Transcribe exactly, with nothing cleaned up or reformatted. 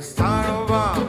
Christopher.